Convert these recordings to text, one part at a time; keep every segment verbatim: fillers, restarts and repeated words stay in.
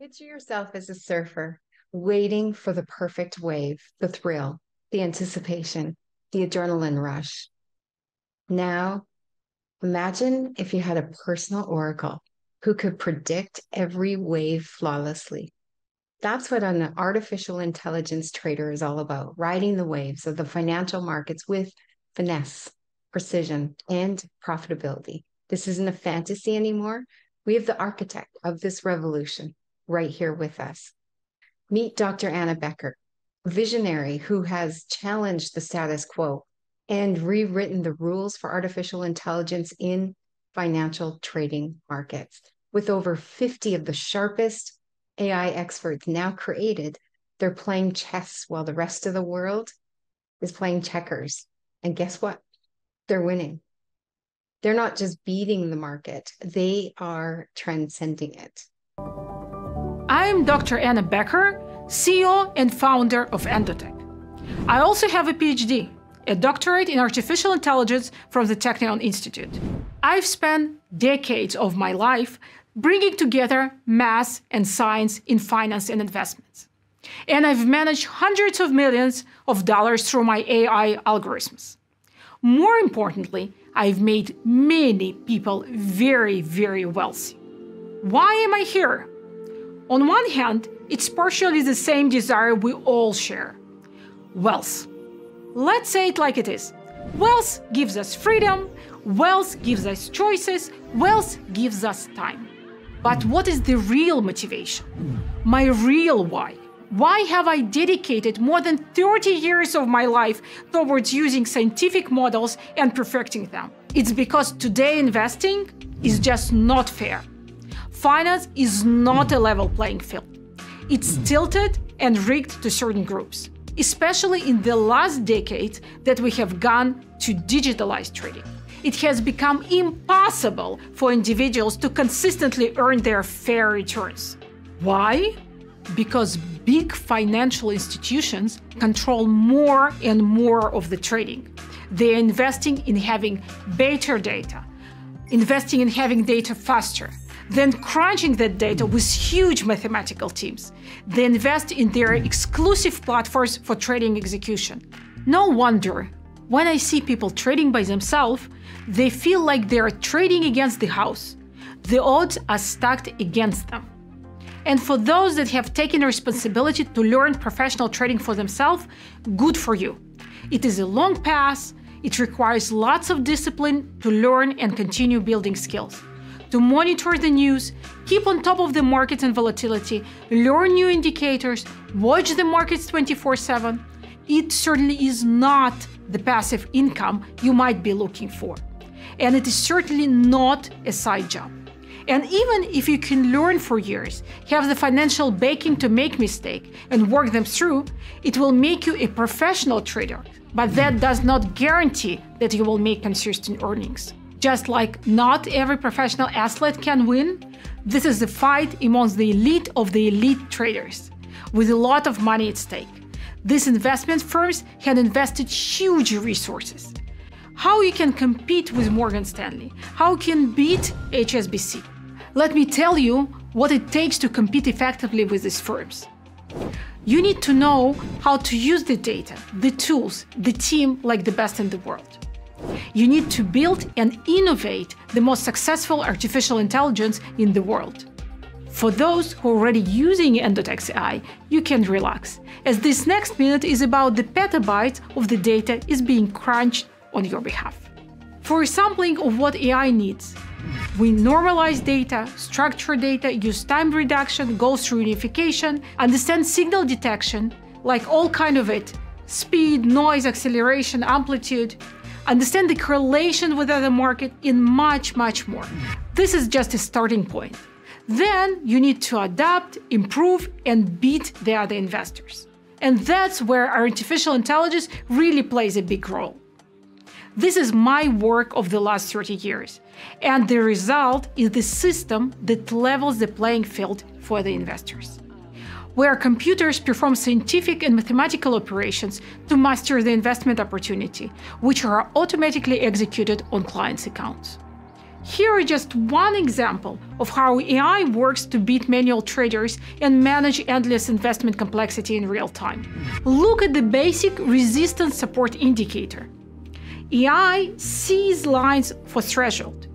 Picture yourself as a surfer, waiting for the perfect wave, the thrill, the anticipation, the adrenaline rush. Now, imagine if you had a personal oracle who could predict every wave flawlessly. That's what an artificial intelligence trader is all about, riding the waves of the financial markets with finesse, precision, and profitability. This isn't a fantasy anymore. We have the architect of this revolution right here with us. Meet Doctor Anna Becker, a visionary who has challenged the status quo and rewritten the rules for artificial intelligence in financial trading markets. With over fifty of the sharpest A I experts now created, they're playing chess while the rest of the world is playing checkers. And guess what? They're winning. They're not just beating the market, they are transcending it. I'm Doctor Anna Becker, C E O and founder of Endotech. I also have a P H D, a doctorate in artificial intelligence from the Technion Institute. I've spent decades of my life bringing together math and science in finance and investments. And I've managed hundreds of millions of dollars through my A I algorithms. More importantly, I've made many people very, very wealthy. Why am I here? On one hand, it's partially the same desire we all share: wealth. Let's say it like it is. Wealth gives us freedom, wealth gives us choices, wealth gives us time. But what is the real motivation? My real why? Why have I dedicated more than thirty years of my life towards using scientific models and perfecting them? It's because today investing is just not fair. Finance is not a level playing field. It's tilted and rigged to certain groups, especially in the last decade that we have gone to digitalized trading. It has become impossible for individuals to consistently earn their fair returns. Why? Because big financial institutions control more and more of the trading. They're investing in having better data, investing in having data faster, then crunching that data with huge mathematical teams. They invest in their exclusive platforms for trading execution. No wonder, when I see people trading by themselves, they feel like they are trading against the house. The odds are stacked against them. And for those that have taken responsibility to learn professional trading for themselves, good for you. It is a long path. It requires lots of discipline to learn and continue building skills, to monitor the news, keep on top of the markets and volatility, learn new indicators, watch the markets twenty-four seven. It certainly is not the passive income you might be looking for. And it is certainly not a side job. And even if you can learn for years, have the financial backing to make mistakes and work them through, it will make you a professional trader. But that does not guarantee that you will make consistent earnings. Just like not every professional athlete can win, this is a fight amongst the elite of the elite traders, with a lot of money at stake. These investment firms had invested huge resources. How you can compete with Morgan Stanley? How you can beat H S B C? Let me tell you what it takes to compete effectively with these firms. You need to know how to use the data, the tools, the team like the best in the world. You need to build and innovate the most successful artificial intelligence in the world. For those who are already using Endotex A I, you can relax, as this next minute is about the petabytes of the data is being crunched on your behalf. For a sampling of what A I needs, we normalize data, structure data, use time reduction, go through unification, understand signal detection, like all kind of it, speed, noise, acceleration, amplitude, understand the correlation with other market, and much, much more. This is just a starting point. Then you need to adapt, improve, and beat the other investors. And that's where artificial intelligence really plays a big role. This is my work of the last thirty years. And the result is the system that levels the playing field for the investors, where computers perform scientific and mathematical operations to master the investment opportunity, which are automatically executed on clients' accounts. Here are just one example of how A I works to beat manual traders and manage endless investment complexity in real time. Look at the basic resistance support indicator. A I sees lines for threshold.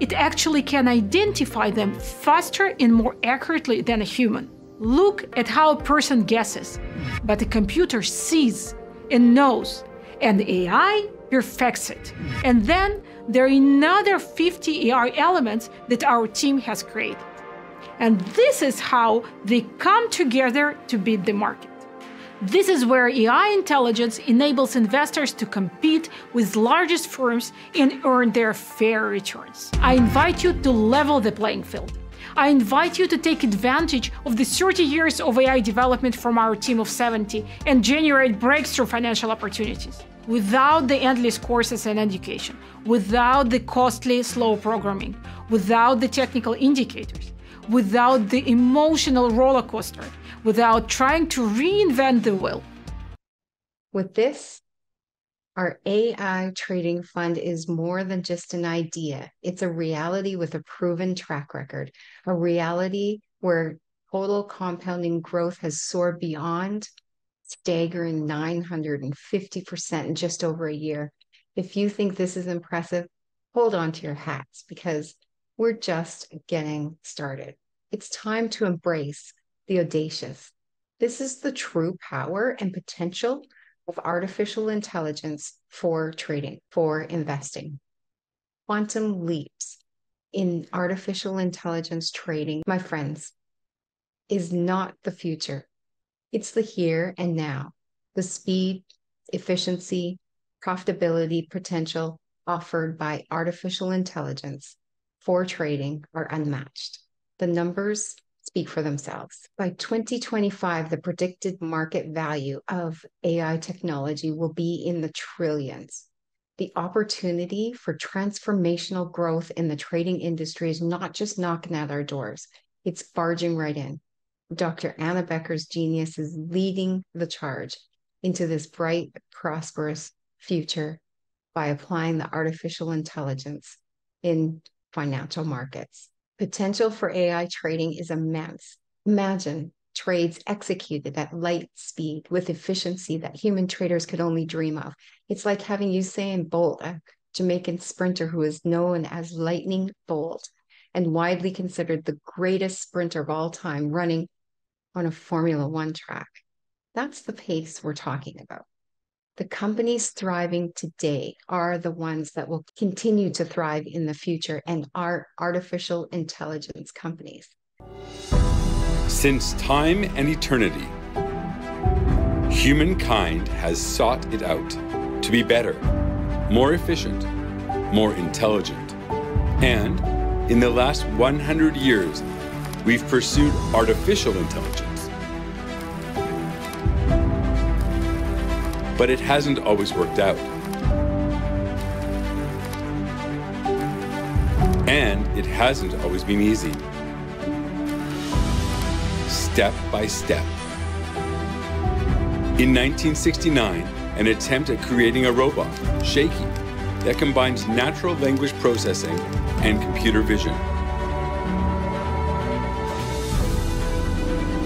It actually can identify them faster and more accurately than a human. Look at how a person guesses, but the computer sees and knows, and A I perfects it. And then there are another fifty A I elements that our team has created. And this is how they come together to beat the market. This is where A I intelligence enables investors to compete with largest firms and earn their fair returns. I invite you to level the playing field. I invite you to take advantage of the thirty years of A I development from our team of seventy and generate breakthrough financial opportunities. Without the endless courses and education, without the costly slow programming, without the technical indicators, without the emotional roller coaster, without trying to reinvent the wheel. With this, our A I trading fund is more than just an idea. It's a reality with a proven track record, a reality where total compounding growth has soared beyond staggering nine hundred fifty percent in just over a year. If you think this is impressive, hold on to your hats because we're just getting started. It's time to embrace the audacious. This is the true power and potential of artificial intelligence for trading, for investing. Quantum leaps in artificial intelligence trading, my friends, is not the future. It's the here and now. The speed, efficiency, profitability potential offered by artificial intelligence for trading are unmatched. The numbers speak for themselves. By twenty twenty-five, the predicted market value of A I technology will be in the trillions. The opportunity for transformational growth in the trading industry is not just knocking at our doors, it's barging right in. Doctor Anna Becker's genius is leading the charge into this bright, prosperous future by applying the artificial intelligence in financial markets. Potential for A I trading is immense. Imagine trades executed at light speed with efficiency that human traders could only dream of. It's like having Usain Bolt, a Jamaican sprinter who is known as Lightning Bolt and widely considered the greatest sprinter of all time, running on a Formula One track. That's the pace we're talking about. The companies thriving today are the ones that will continue to thrive in the future and are artificial intelligence companies. Since time and eternity, humankind has sought it out to be better, more efficient, more intelligent. And in the last one hundred years, we've pursued artificial intelligence. But it hasn't always worked out. And it hasn't always been easy. Step by step. In nineteen sixty-nine, an attempt at creating a robot, Shaky, that combines natural language processing and computer vision.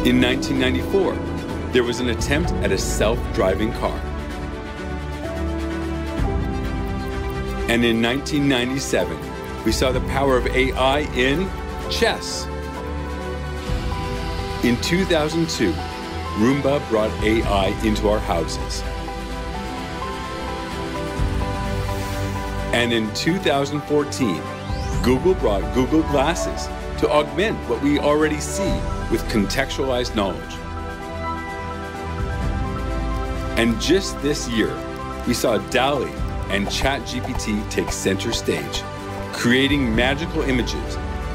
In nineteen ninety-four, there was an attempt at a self-driving car. And in nineteen ninety-seven, we saw the power of A I in chess. In two thousand two, Roomba brought A I into our houses. And in two thousand fourteen, Google brought Google Glasses to augment what we already see with contextualized knowledge. And just this year, we saw DALL-E and ChatGPT take center stage, creating magical images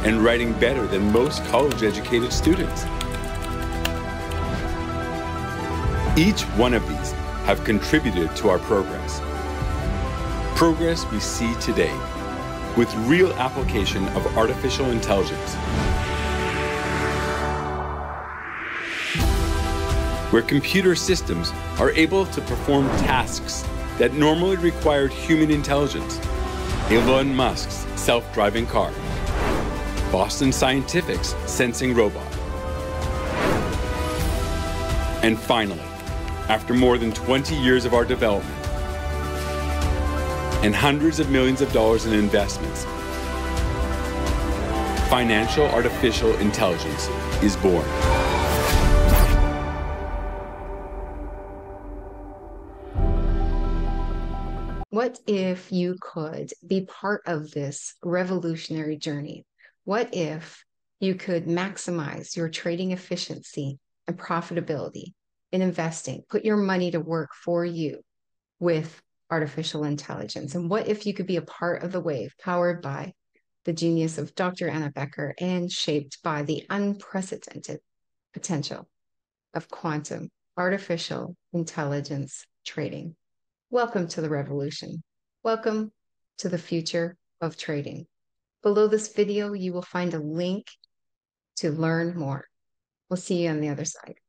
and writing better than most college-educated students. Each one of these have contributed to our progress. Progress we see today, with real application of artificial intelligence, where computer systems are able to perform tasks that normally required human intelligence. Elon Musk's self-driving car, Boston Scientific's sensing robot. And finally, after more than twenty years of our development and hundreds of millions of dollars in investments, financial artificial intelligence is born. What if you could be part of this revolutionary journey? What if you could maximize your trading efficiency and profitability in investing, put your money to work for you with artificial intelligence? And what if you could be a part of the wave powered by the genius of Doctor Anna Becker and shaped by the unprecedented potential of quantum artificial intelligence trading? Welcome to the revolution. Welcome to the future of trading. Below this video, you will find a link to learn more. We'll see you on the other side.